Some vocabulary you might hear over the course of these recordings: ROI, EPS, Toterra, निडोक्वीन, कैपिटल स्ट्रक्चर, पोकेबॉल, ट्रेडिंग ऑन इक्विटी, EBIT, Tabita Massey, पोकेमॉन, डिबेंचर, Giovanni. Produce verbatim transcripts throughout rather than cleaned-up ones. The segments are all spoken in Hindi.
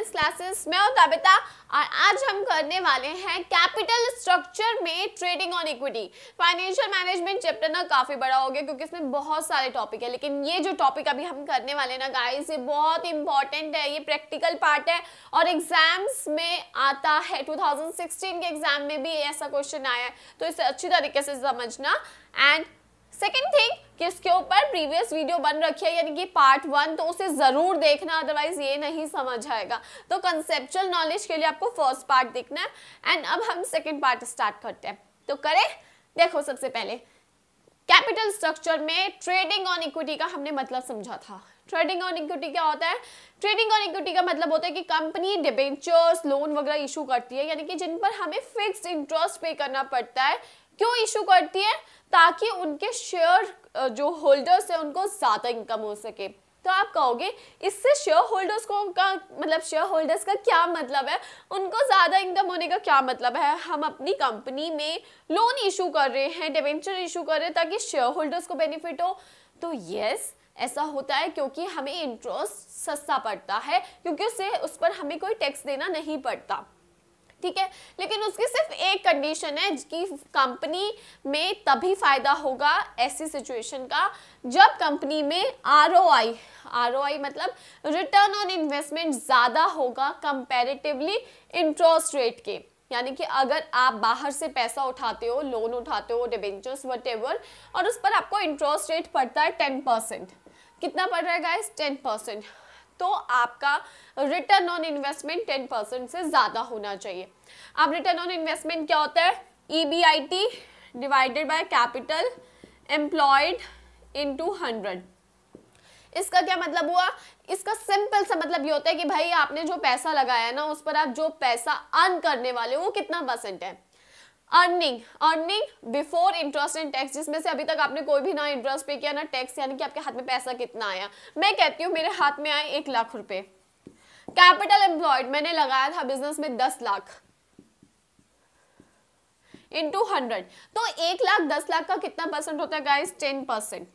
परफॉर्मेंस क्लासेस में और तबिता, और आज हम करने वाले हैं कैपिटल स्ट्रक्चर में ट्रेडिंग ऑन इक्विटी। Financial management chapter ना काफी बड़ा हो गया क्योंकि इसमें बहुत सारे टॉपिक है, लेकिन ये जो टॉपिक अभी हम करने वाले ना गाइस, ये बहुत इंपॉर्टेंट है, ये प्रैक्टिकल पार्ट है और एग्जाम्स में आता है। टू थाउजेंड सिक्सटीन के एग्जाम में भी ऐसा क्वेश्चन आया है, तो इसे अच्छी तरीके से समझना। एंड सेकेंड थिंग कि इसके ऊपर प्रीवियस वीडियो बन रखी है यानी कि पार्ट वन, तो उसे ज़रूर देखना, अदरवाइज ये नहीं समझ आएगा। तो कंसेप्चुअल नॉलेज के लिए आपको फर्स्ट पार्ट देखना है। एंड अब हम सेकेंड पार्ट स्टार्ट करते हैं, तो करें। देखो, सबसे पहले कैपिटल स्ट्रक्चर में ट्रेडिंग ऑन इक्विटी का हमने मतलब समझा था। ट्रेडिंग ऑन इक्विटी क्या होता है? ट्रेडिंग ऑन इक्विटी का मतलब होता है कि कंपनी डिबेंचर्स, लोन वगैरह इशू करती है, यानी कि जिन पर हमें फिक्स्ड इंटरेस्ट पे करना पड़ता है। क्यों इशू करती है? ताकि उनके शेयर जो होल्डर्स हैं उनको ज़्यादा इनकम हो सके। तो आप कहोगे इससे शेयर होल्डर्स को का मतलब शेयर होल्डर्स का क्या मतलब है, उनको ज़्यादा इनकम होने का क्या मतलब है? हम अपनी कंपनी में लोन इशू कर रहे हैं, डिबेंचर इशू कर रहे हैं ताकि शेयर होल्डर्स को बेनिफिट हो। तो येस, ऐसा होता है क्योंकि हमें इंटरेस्ट सस्ता पड़ता है, क्योंकि उसे उस पर हमें कोई टैक्स देना नहीं पड़ता। ठीक है, लेकिन उसकी सिर्फ एक कंडीशन है कि कंपनी में तभी फायदा होगा ऐसी सिचुएशन का जब कंपनी में are O I, are O आई मतलब रिटर्न ऑन इन्वेस्टमेंट ज़्यादा होगा कंपैरेटिवली इंटरेस्ट रेट के। यानी कि अगर आप बाहर से पैसा उठाते हो, लोन उठाते हो, डिबेंचर्स व्हाटएवर, और उस पर आपको इंटरेस्ट रेट पड़ता है टेन परसेंट। कितना पड़ रहा है गाइस? Ten percent. तो आपका return on investment ten percent से ज़्यादा होना चाहिए। अब रिटर्न ऑन इन्वेस्टमेंट क्या होता है? E B I T divided by capital employed into hundred. इसका क्या मतलब हुआ? इसका सिंपल सा मतलब ये होता है कि भाई आपने जो पैसा लगाया है ना, उस पर आप जो पैसा अर्न करने वाले हो वो कितना परसेंट है। Earning earning before interest and tax, जिसमें से अभी तक आपने कोई भी ना इंटरेस्ट पे किया ना टैक्स, यानी कि आपके हाथ में पैसा कितना आया। मैं कहती हूँ मेरे हाथ में आए एक लाख रुपए। कैपिटल एम्प्लॉयड मैंने लगाया था बिजनेस में दस लाख, इनटू हंड्रेड, तो एक लाख दस लाख का कितना परसेंट होता है गाइस? Ten percent.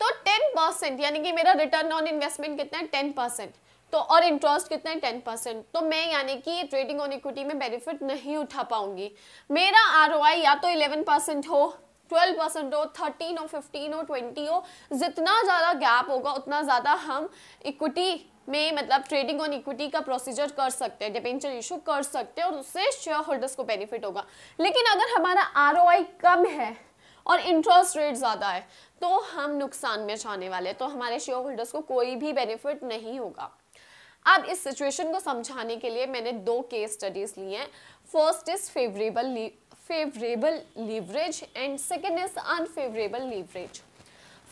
तो टेन परसेंट यानी कि मेरा रिटर्न ऑन इन्वेस्टमेंट कितना है? Ten percent. तो और इंटरेस्ट कितना है? Ten percent. तो मैं यानी कि ट्रेडिंग ऑन इक्विटी में बेनिफिट नहीं उठा पाऊंगी। मेरा आर ओ आई या तो इलेवन परसेंट हो, ट्वेल्व परसेंट हो, थर्टीन हो, फिफ्टीन हो, ट्वेंटी हो, जितना ज़्यादा गैप होगा उतना ज़्यादा हम इक्विटी में मतलब ट्रेडिंग ऑन इक्विटी का प्रोसीजर कर सकते हैं, डिबेंचर इशू कर सकते हैं और उससे शेयर होल्डर्स को बेनिफिट होगा। लेकिन अगर हमारा आर ओ आई कम है और इंटरेस्ट रेट ज़्यादा है तो हम नुकसान में जाने वाले हैं, तो हमारे शेयर होल्डर्स को कोई भी बेनिफिट नहीं होगा। अब इस सिचुएशन को समझाने के लिए मैंने दो केस स्टडीज लिए हैं। First is favourable favourable leverage and second is unfavourable leverage.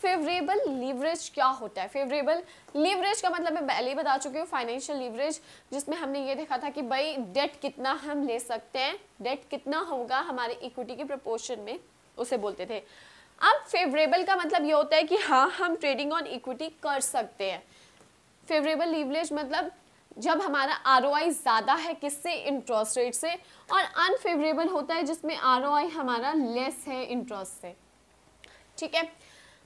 Favourable leverage क्या होता है? फेवरेबल लीवरेज का मतलब मैं पहले ही बता चुकी हूँ, फाइनेंशियल लीवरेज, जिसमें हमने ये देखा था कि भाई डेट कितना हम ले सकते हैं, डेट कितना होगा हमारे इक्विटी के प्रपोर्शन में, उसे बोलते थे। अब फेवरेबल का मतलब ये होता है कि हाँ, हम ट्रेडिंग ऑन इक्विटी कर सकते हैं। फेवरेबल लीवरेज मतलब जब हमारा आर ओ आई ज़्यादा है किससे? इंटरेस्ट रेट से। और अनफेवरेबल होता है जिसमें आर ओ आई हमारा लेस है इंटरेस्ट से। ठीक है,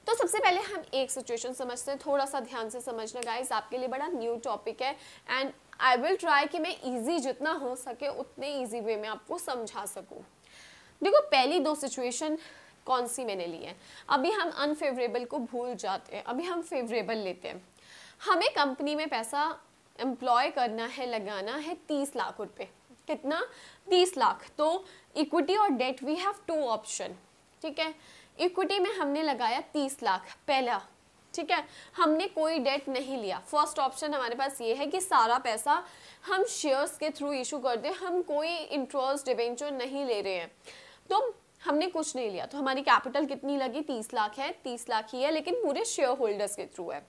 तो सबसे पहले हम एक सिचुएशन समझते हैं। थोड़ा सा ध्यान से समझना गाइस, आपके लिए बड़ा न्यू टॉपिक है एंड आई विल ट्राई कि मैं ईजी जितना हो सके उतने ईजी वे में आपको समझा सकूँ। देखो, पहली दो सिचुएशन कौन सी मैंने ली है। अभी हम अनफेवरेबल को भूल जाते हैं, अभी हम फेवरेबल लेते हैं। हमें कंपनी में पैसा एम्प्लॉय करना है, लगाना है तीस लाख रुपए। कितना? तीस लाख। तो इक्विटी और debt we have two option. ठीक है, इक्विटी में हमने लगाया तीस लाख पहला। ठीक है, हमने कोई डेट नहीं लिया। फर्स्ट ऑप्शन हमारे पास ये है कि सारा पैसा हम शेयर्स के थ्रू इशू कर दें, हम कोई इंटरेस्ट डिबेंचर नहीं ले रहे हैं, तो हमने कुछ नहीं लिया। तो हमारी कैपिटल कितनी लगी? तीस लाख है, तीस लाख ही है, लेकिन पूरे शेयर होल्डर्स के थ्रू है।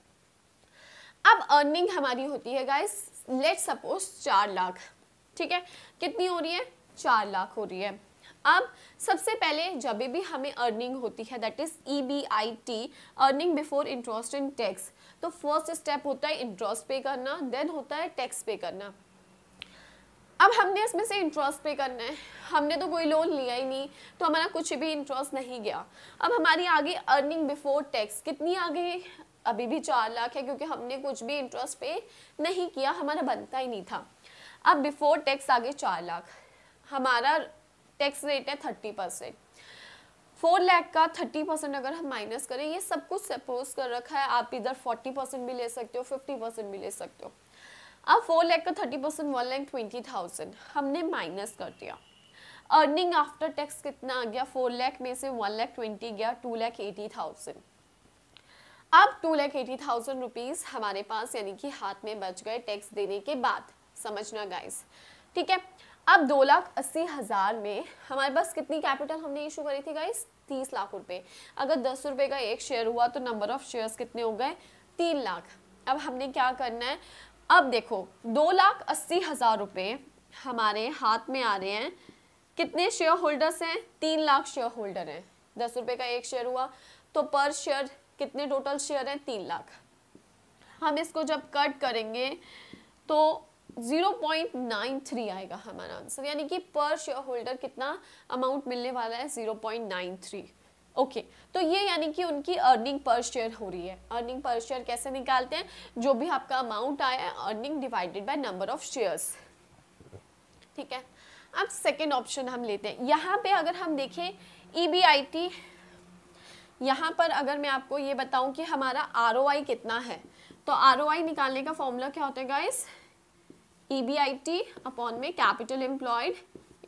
अब अर्निंग हमारी होती है गाइस, लेट सपोज चार लाख। ठीक है, कितनी हो रही है? चार लाख हो रही है। अब सबसे पहले जब भी हमें अर्निंग होती है, that is E B I T, earning before interest and tax, तो फर्स्ट स्टेप होता है इंटरेस्ट पे करना, देन होता है टैक्स पे करना। अब हमने इसमें से इंटरेस्ट पे करना है, हमने तो कोई लोन लिया ही नहीं, तो हमारा कुछ भी इंटरेस्ट नहीं गया। अब हमारी आगे अर्निंग बिफोर टैक्स कितनी आ गई? अभी भी चार लाख है क्योंकि हमने कुछ भी इंटरेस्ट पे नहीं किया, हमारा बनता ही नहीं था। अब बिफोर टैक्स आगे चार लाख, हमारा टैक्स रेट है थर्टी परसेंट, फोर लाख का थर्टी परसेंट अगर हम माइनस करें, ये सब कुछ सपोज कर रखा है, आप इधर फोर्टी परसेंट भी ले सकते हो, फिफ्टी परसेंट भी ले सकते हो। अब फोर लाख का thirty percent one lakh twenty thousand हमने माइनस कर दिया। अर्निंग आफ्टर टैक्स कितना आ गया, फोर लाख में से वन लाख ट्वेंटी गया, टू लाख एटी थाउजेंड। अब two lakh eighty thousand rupees हमारे पास यानी कि हाथ में बच गए टैक्स देने के बाद, समझना गाइस, ठीक है। अब दो लाख अस्सी हज़ार में हमारे पास कितनी कैपिटल हमने इशू करी थी गाइस, तीस लाख रुपए। अगर दस रुपए का एक शेयर हुआ तो नंबर ऑफ शेयर्स कितने हो गए, तीन लाख। अब हमने क्या करना है, अब देखो दो लाख अस्सी हज़ार रुपये हमारे हाथ में आ रहे हैं, कितने शेयर होल्डर्स हैं, तीन लाख शेयर होल्डर हैं। दस रुपये का एक शेयर हुआ तो पर शेयर कितने टोटल शेयर हैं, तीन लाख। हम इसको जब कट करेंगे तो ज़ीरो पॉइंट नाइन थ्री आएगा हमारा आंसर, यानी कि पर शेयर होल्डर कितना अमाउंट मिलने वाला है, zero point nine three. Okay, तो ये यानी कि उनकी अर्निंग पर शेयर हो रही है। अर्निंग पर शेयर कैसे निकालते हैं, जो भी आपका अमाउंट आया earning divided by number of shares, ठीक है। अब सेकेंड ऑप्शन हम लेते हैं, यहाँ पे अगर हम देखें ई बी आई टी, यहाँ पर अगर मैं आपको ये बताऊँ कि हमारा आर ओ आई कितना है, तो आर ओ आई निकालने का फॉर्मूला क्या होता है guys, E B I T upon में कैपिटल एम्प्लॉयड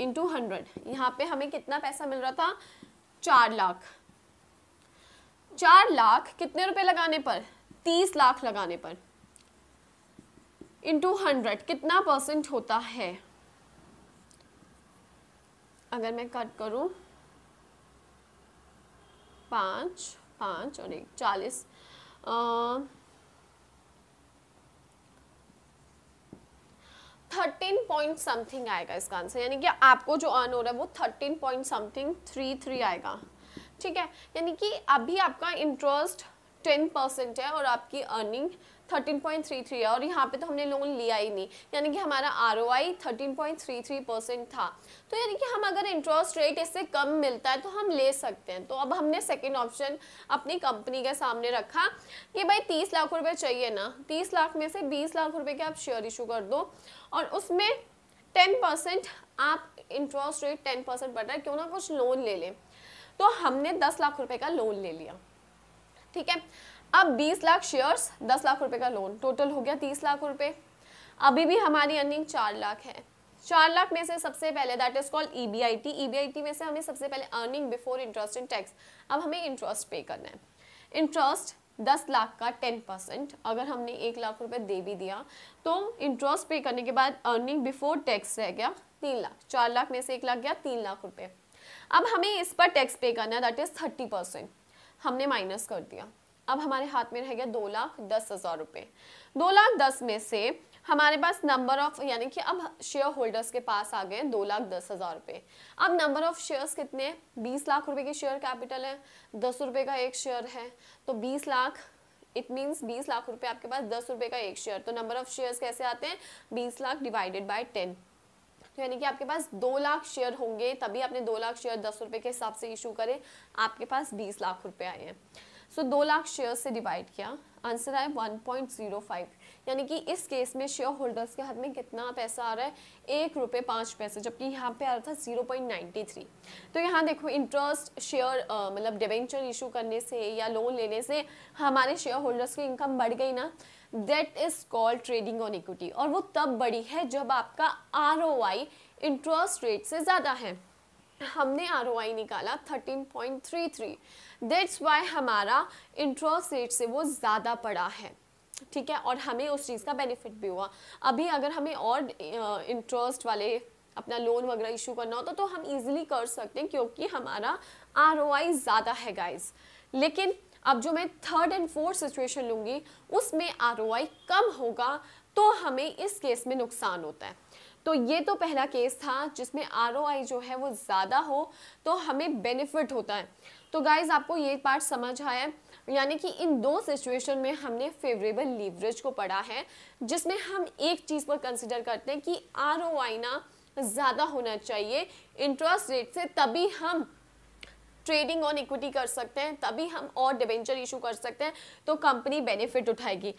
इंटू हंड्रेड। यहाँ पे हमें कितना पैसा मिल रहा था, चार लाख। चार लाख कितने रुपए लगाने पर, तीस लाख लगाने पर, इंटू हंड्रेड कितना परसेंट होता है, अगर मैं कट करूं पाँच पाँच और एक चालीस, थर्टीन पॉइंट समथिंग आएगा इसका आंसर, यानी कि आपको जो अर्न हो रहा है वो thirteen point something three three आएगा, ठीक है। यानी कि अभी आपका इंटरेस्ट टेन परसेंट है और आपकी earning thirteen point three three है, और यहाँ पे तो हमने लोन लिया ही नहीं, यानी कि हमारा R O I thirteen point three three percent था। तो यानी कि हम अगर इंटरेस्ट रेट इससे कम मिलता है तो हम ले सकते हैं। तो अब हमने सेकेंड ऑप्शन अपनी कंपनी के सामने रखा कि भाई तीस लाख रुपए चाहिए ना, तीस लाख में से बीस लाख रुपए के आप शेयर इशू कर दो और उसमें टेन परसेंट आप इंटरेस्ट रेट टेन परसेंट बढ़ रहा है, क्यों ना कुछ लोन ले लें। तो हमने दस लाख रुपये का लोन ले लिया, ठीक है। अब बीस लाख शेयर्स, दस लाख रुपए का लोन, टोटल हो गया तीस लाख रुपए। अभी भी हमारी अर्निंग चार लाख है। चार लाख में से सबसे पहले that is called E B I T. E B I T में से हमें सबसे पहले earning before interest and tax, अब हमें इंटरेस्ट पे करना है। इंटरेस्ट दस लाख का टेन परसेंट, अगर हमने एक लाख रुपए दे भी दिया तो इंटरेस्ट पे करने के बाद अर्निंग बिफोर टैक्स रह गया तीन लाख। चार लाख में से एक लाख गया, तीन लाख रुपये। अब हमें इस पर टैक्स पे करना है, दैट इज थर्टी परसेंट, हमने माइनस कर दिया। अब हमारे हाथ में रह गया दो लाख दस हज़ार रुपये। दो लाख दस में से हमारे पास नंबर ऑफ, यानी कि अब शेयर होल्डर्स के पास आ गए दो लाख दस हज़ार रुपये। अब नंबर ऑफ शेयर्स कितने, बीस लाख रुपए की शेयर कैपिटल है, दस रुपये का एक शेयर है, तो बीस लाख इट मीन्स बीस लाख रुपए आपके पास, दस रुपये का एक शेयर, तो नंबर ऑफ शेयर्स कैसे आते हैं, बीस लाख डिवाइडेड बाई टेन, यानी कि आपके पास दो लाख शेयर होंगे। तभी आपने दो लाख शेयर दस रुपये के हिसाब से इशू करे, आपके पास बीस लाख रुपये आए हैं। सो so, दो लाख शेयर से डिवाइड किया, आंसर आया वन पॉइंट ज़ीरो फाइव, यानी कि इस केस में शेयर होल्डर्स के हाथ में कितना पैसा आ रहा है, एक रुपये पाँच पैसे, जबकि यहाँ पे आ रहा था ज़ीरो पॉइंट नाइन थ्री। तो यहाँ देखो इंटरेस्ट शेयर मतलब डिवेंचर इशू करने से या लोन लेने से हमारे शेयर होल्डर्स की इनकम बढ़ गई ना, that is called ट्रेडिंग ऑन इक्विटी, और वो तब बढ़ी है जब आपका R O I interest rate से ज़्यादा है। हमने आर ओ आई निकाला thirteen point three three, that's why हमारा इंटरेस्ट रेट से वो ज़्यादा पड़ा है, ठीक है, और हमें उस चीज़ का बेनिफिट भी हुआ। अभी अगर हमें और इंटरेस्ट वाले अपना लोन वगैरह इशू करना होता तो हम इजीली कर सकते हैं क्योंकि हमारा आर ओ आई ज़्यादा है गाइस। लेकिन अब जो मैं थर्ड एंड फोर्थ सिचुएशन लूँगी उसमें आर ओ आई कम होगा तो हमें इस केस में नुकसान होता है। तो ये तो पहला केस था जिसमें आर ओ आई जो है वो ज़्यादा हो तो हमें बेनिफिट होता है। तो गाइज़ आपको ये पार्ट समझ आया है, यानी कि इन दो सिचुएशन में हमने फेवरेबल लीवरेज को पढ़ा है, जिसमें हम एक चीज़ पर कंसिडर करते हैं कि आर ओ आई ना ज़्यादा होना चाहिए इंटरेस्ट रेट से, तभी हम ट्रेडिंग ऑन इक्विटी कर सकते हैं, तभी हम और डिबेंचर इशू कर सकते हैं, तो कंपनी बेनिफिट उठाएगी।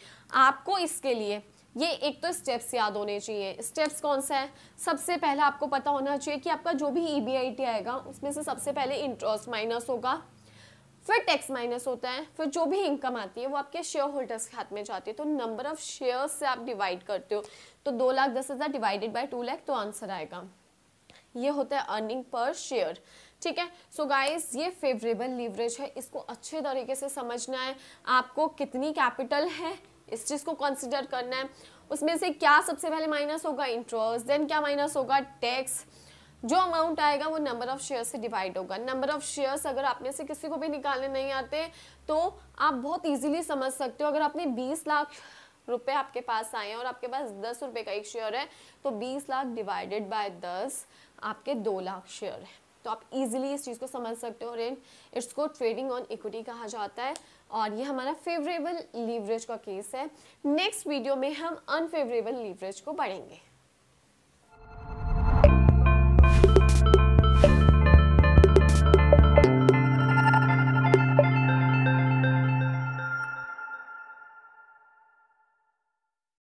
आपको इसके लिए ये एक तो स्टेप्स याद होने चाहिए। स्टेप्स कौन सा है? सबसे पहले आपको पता होना चाहिए कि आपका जो भी ईबीआईटी आएगा उसमें से सबसे पहले इंटरेस्ट माइनस होगा, फिर टैक्स माइनस होता है, फिर जो भी इनकम आती है वो आपके शेयर होल्डर्स के हाथ में जाती है, तो नंबर ऑफ शेयर्स से आप डिवाइड करते हो, तो दो लाख दस हज़ार डिवाइडेड बाई टू लैख तो आंसर आएगा। ये होता है अर्निंग पर शेयर, ठीक है। सो so गाइस, ये फेवरेबल लीवरेज है, इसको अच्छे तरीके से समझना है। आपको कितनी कैपिटल है इस चीज़ को कंसिडर करना है, उसमें से क्या सबसे पहले माइनस होगा? इंटरेस्ट, देन क्या माइनस होगा? टैक्स। जो अमाउंट आएगा वो नंबर ऑफ शेयर से डिवाइड होगा। नंबर ऑफ शेयर्स अगर आप में से किसी को भी निकालने नहीं आते तो आप बहुत इजीली समझ सकते हो। अगर आपने बीस लाख रुपए आपके पास आए हैं और आपके पास दस रुपये का एक शेयर है, तो बीस लाख डिवाइडेड बाय दस आपके दो लाख शेयर है, तो आप इजीली इस चीज़ को समझ सकते हो। रेन इसको ट्रेडिंग ऑन इक्विटी कहा जाता है और ये हमारा फेवरेबल लीवरेज का केस है। नेक्स्ट वीडियो में हम अनफेवरेबल लीवरेज को पढ़ेंगे।